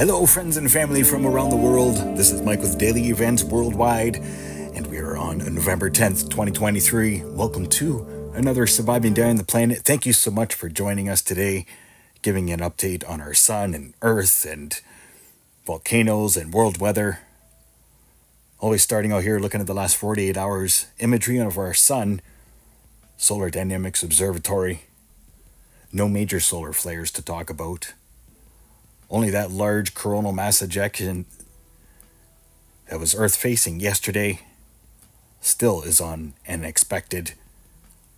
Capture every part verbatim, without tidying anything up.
Hello friends and family from around the world, this is Mike with Daily Events Worldwide, and we are on November tenth, twenty twenty-three. Welcome to another Surviving Day on the Planet. Thank you so much for joining us today, giving you an update on our sun and earth and volcanoes and world weather. Always starting out here looking at the last forty-eight hours imagery of our sun, Solar Dynamics Observatory. No major solar flares to talk about. Only that large coronal mass ejection that was Earth-facing yesterday still is on and expected,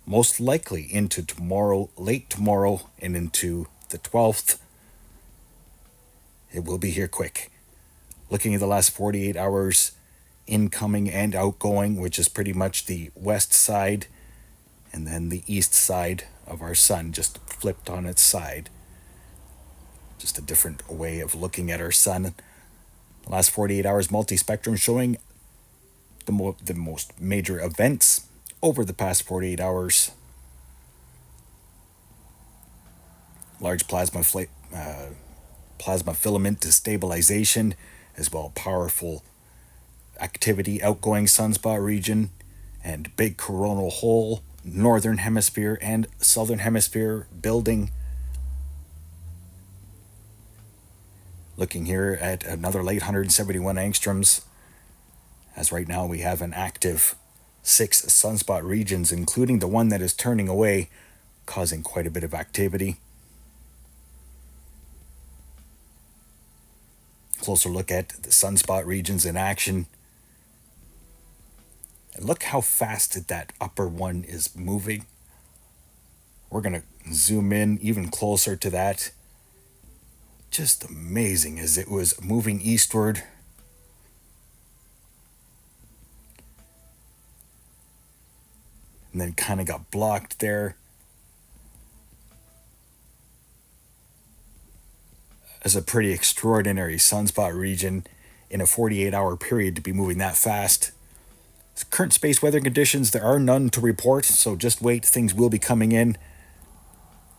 most likely into tomorrow, late tomorrow, and into the twelfth. It will be here quick. Looking at the last forty-eight hours, incoming and outgoing, which is pretty much the west side and then the east side of our sun, just flipped on its side. Just a different way of looking at our sun. The last forty-eight hours multi-spectrum showing the, mo the most major events over the past forty-eight hours. Large plasma, fl uh, plasma filament destabilization, as well powerful activity outgoing sunspot region, and big coronal hole, northern hemisphere and southern hemisphere building. Looking here at another late one hundred seventy-one angstroms, as right now we have an active six sunspot regions, including the one that is turning away, causing quite a bit of activity. Closer look at the sunspot regions in action. And look how fast that upper one is moving. We're going to zoom in even closer to that. Just amazing as it was moving eastward. And then kind of got blocked there. As a pretty extraordinary sunspot region in a forty-eight hour period to be moving that fast. Current space weather conditions, there are none to report, so just wait, things will be coming in.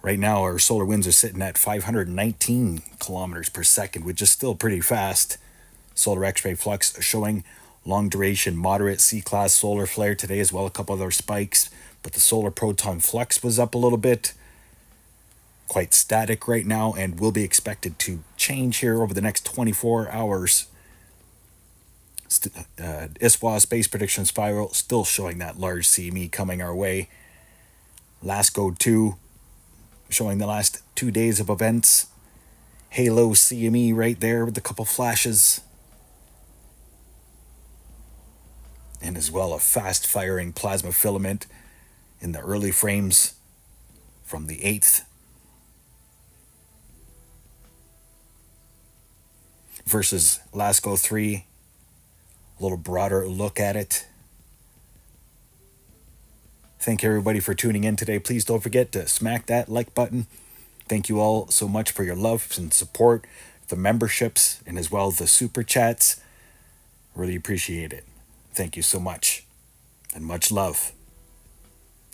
Right now, our solar winds are sitting at five hundred nineteen kilometers per second, which is still pretty fast. Solar X-ray flux showing long-duration moderate C-class solar flare today as well. A couple other spikes, but the solar proton flux was up a little bit. Quite static right now and will be expected to change here over the next twenty-four hours. Uh, I S W A Space Prediction Spiral still showing that large C M E coming our way. LASCO two. Showing the last two days of events. Halo C M E right there with a couple flashes. And as well a fast firing plasma filament in the early frames from the eighth. Versus LASCO three. A little broader look at it. Thank you everybody for tuning in today. Please don't forget to smack that like button. Thank you all so much for your love and support, the memberships, and as well the super chats. Really appreciate it. Thank you so much. And much love.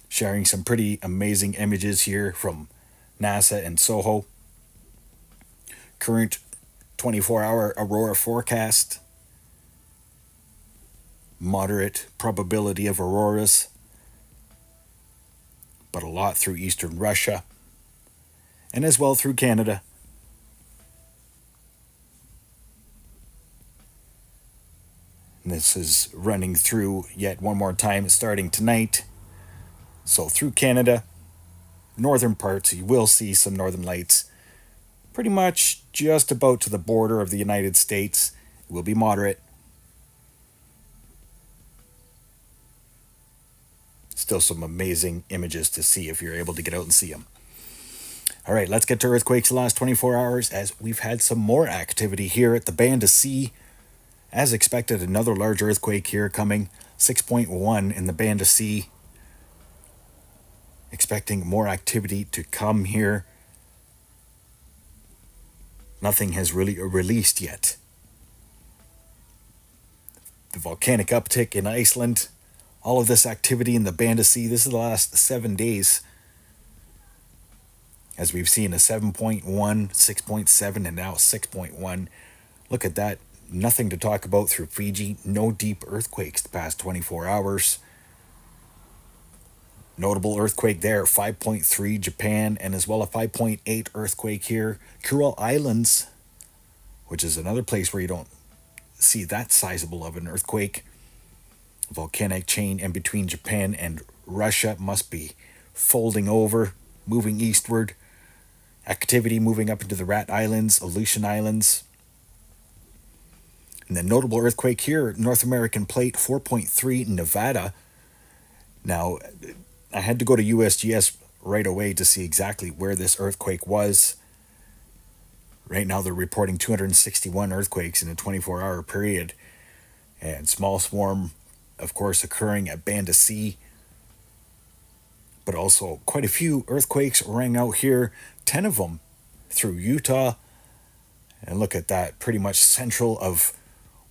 Sharing some pretty amazing images here from NASA and Soho. Current twenty-four hour aurora forecast. Moderate probability of auroras, but a lot through eastern Russia, and as well through Canada. And this is running through yet one more time, starting tonight. So through Canada, northern parts, you will see some northern lights, pretty much just about to the border of the United States. It will be moderate. Still some amazing images to see if you're able to get out and see them. All right, let's get to earthquakes the last twenty-four hours, as we've had some more activity here at the Banda Sea. As expected, another large earthquake here coming, six point one in the Banda Sea. Expecting more activity to come here. Nothing has really released yet. The volcanic uptick in Iceland. All of this activity in the Banda Sea, this is the last seven days. as we've seen a seven point one, six point seven, and now six point one. Look at that. Nothing to talk about through Fiji. No deep earthquakes the past twenty-four hours. Notable earthquake there, five point three Japan, and as well a five point eight earthquake here. Kuril Islands, which is another place where you don't see that sizable of an earthquake. Volcanic chain in between Japan and Russia must be folding over, moving eastward. Activity moving up into the Rat Islands, Aleutian Islands. And the notable earthquake here, North American plate, four point three Nevada. Now, I had to go to U S G S right away to see exactly where this earthquake was. Right now, they're reporting two hundred sixty-one earthquakes in a twenty-four hour period. And small swarm, of course, occurring at Banda Sea. But also quite a few earthquakes rang out here, ten of them through Utah. And look at that, pretty much central of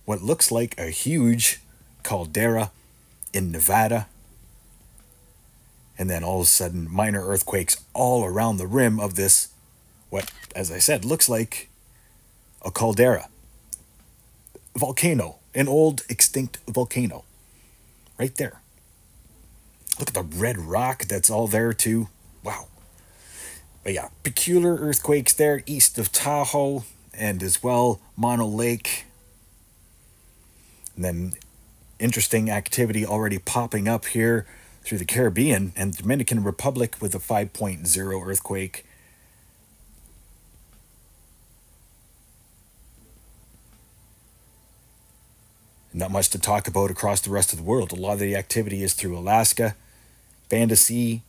what looks like a huge caldera in Nevada. And then all of a sudden, minor earthquakes all around the rim of this, what, as I said, looks like a caldera. Volcano, an old extinct volcano, right there. Look at the red rock that's all there too. Wow. But yeah, peculiar earthquakes there east of Tahoe and as well Mono Lake. And then interesting activity already popping up here through the Caribbean and Dominican Republic with a five point zero earthquake. Not much to talk about across the rest of the world. A lot of the activity is through Alaska, Banda Sea,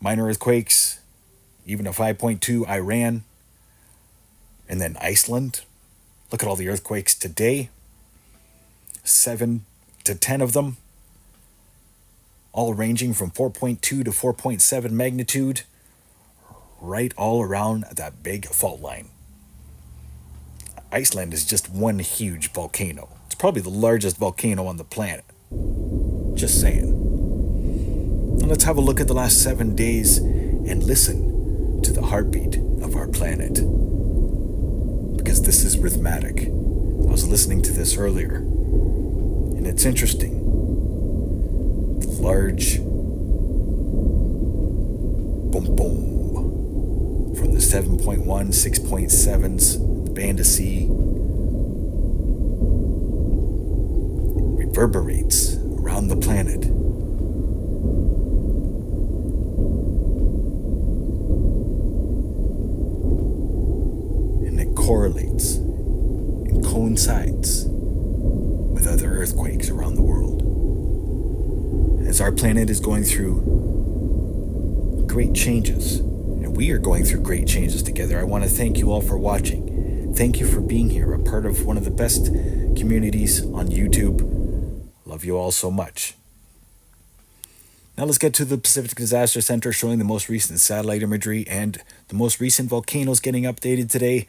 minor earthquakes, even a five point two Iran, and then Iceland. Look at all the earthquakes today. Seven to ten of them. All ranging from four point two to four point seven magnitude. Right all around that big fault line. Iceland is just one huge volcano. It's probably the largest volcano on the planet. Just saying. And let's have a look at the last seven days and listen to the heartbeat of our planet. Because this is rhythmic. I was listening to this earlier, and it's interesting. The large boom boom from the seven point one, six point sevens, the Banda Sea reverberates around the planet. Correlates and coincides with other earthquakes around the world. As our planet is going through great changes, and we are going through great changes together, I want to thank you all for watching. Thank you for being here, a part of one of the best communities on YouTube. Love you all so much. Now let's get to the Pacific Disaster Center, showing the most recent satellite imagery and the most recent volcanoes getting updated today.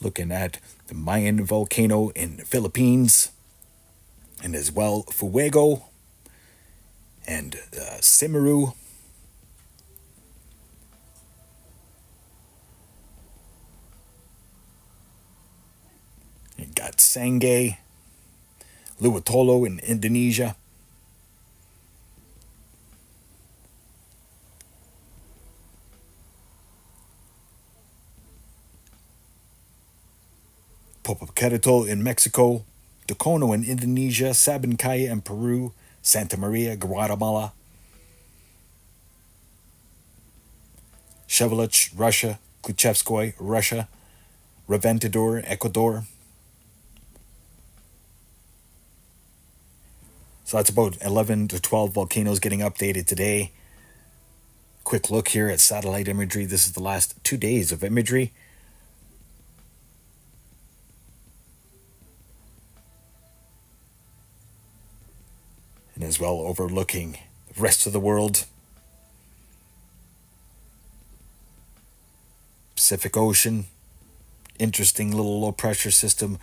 Looking at the Mayon volcano in the Philippines, and as well Fuego and uh, Semeru. You got Sangay, Luatolo in Indonesia. Popocatépetl in Mexico, Dukono in Indonesia, Sabinkaya in Peru, Santa Maria, Guatemala, Shevelich, Russia, Kuchevskoy, Russia, Reventador, Ecuador. So that's about eleven to twelve volcanoes getting updated today. Quick look here at satellite imagery. This is the last two days of imagery. As well overlooking the rest of the world. Pacific Ocean, interesting little low pressure system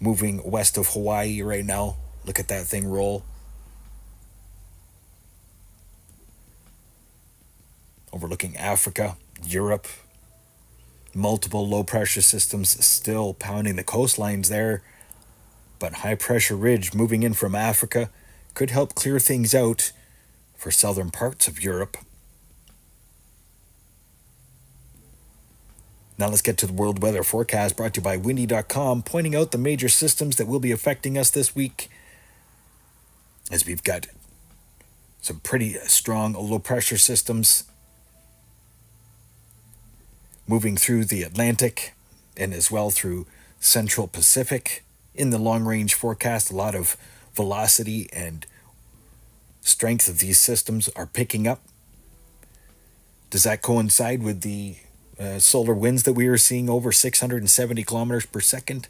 moving west of Hawaii right now. Look at that thing roll. overlooking Africa, Europe, multiple low-pressure systems still pounding the coastlines there, but high-pressure ridge moving in from Africa could help clear things out for southern parts of Europe. Now let's get to the world weather forecast brought to you by Windy dot com, pointing out the major systems that will be affecting us this week, as we've got some pretty strong low-pressure systems moving through the Atlantic and as well through Central Pacific. In the long-range forecast, a lot of velocity and strength of these systems are picking up. Does that coincide with the uh, solar winds that we are seeing over six hundred seventy kilometers per second?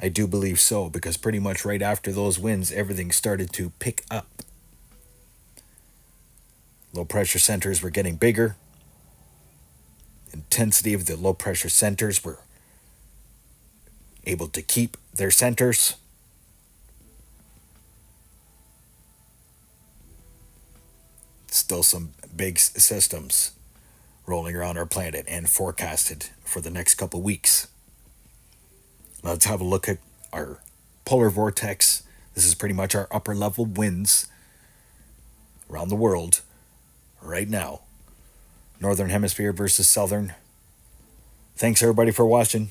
I do believe so, because pretty much right after those winds, everything started to pick up. Low-pressure centers were getting bigger. Intensity of the low-pressure centers were able to keep their centers. Still some big systems rolling around our planet and forecasted for the next couple weeks. Let's have a look at our polar vortex. This is pretty much our upper level winds around the world right now. Northern Hemisphere versus Southern. Thanks everybody for watching.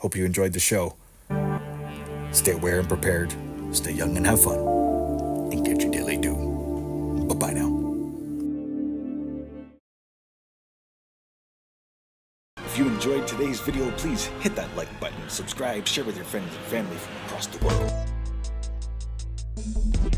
Hope you enjoyed the show. Stay aware and prepared. Stay young and have fun. And get your daily due. Bye-bye now. If you enjoyed today's video, please hit that like button, subscribe, share with your friends and family from across the world.